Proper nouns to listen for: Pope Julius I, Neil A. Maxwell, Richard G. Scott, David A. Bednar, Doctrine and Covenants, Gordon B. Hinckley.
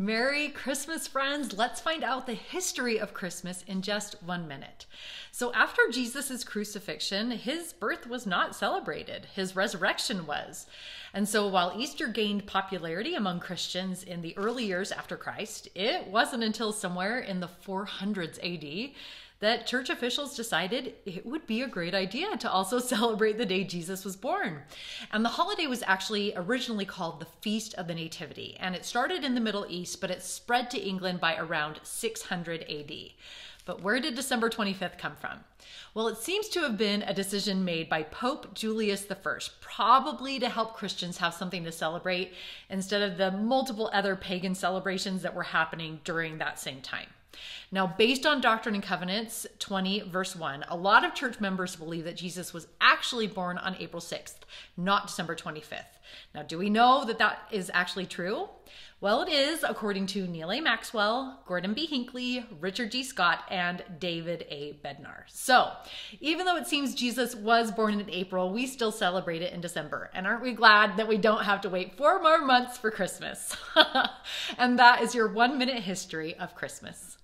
Merry Christmas, friends. Let's find out the history of Christmas in just 1 minute. So after Jesus's crucifixion, his birth was not celebrated. His resurrection was. And so while Easter gained popularity among Christians in the early years after Christ, it wasn't until somewhere in the 400s AD that church officials decided it would be a great idea to also celebrate the day Jesus was born. And the holiday was actually originally called the Feast of the Nativity, and it started in the Middle East, but it spread to England by around 600 AD. But where did December 25th come from? Well, it seems to have been a decision made by Pope Julius I, probably to help Christians have something to celebrate instead of the multiple other pagan celebrations that were happening during that same time. Now, based on Doctrine and Covenants 20, verse 1, a lot of church members believe that Jesus was actually born on April 6th, not December 25th. Now, do we know that that is actually true? Well, it is, according to Neil A. Maxwell, Gordon B. Hinckley, Richard G. Scott, and David A. Bednar. So, even though it seems Jesus was born in April, we still celebrate it in December. And aren't we glad that we don't have to wait 4 more months for Christmas? And that is your 1 minute history of Christmas.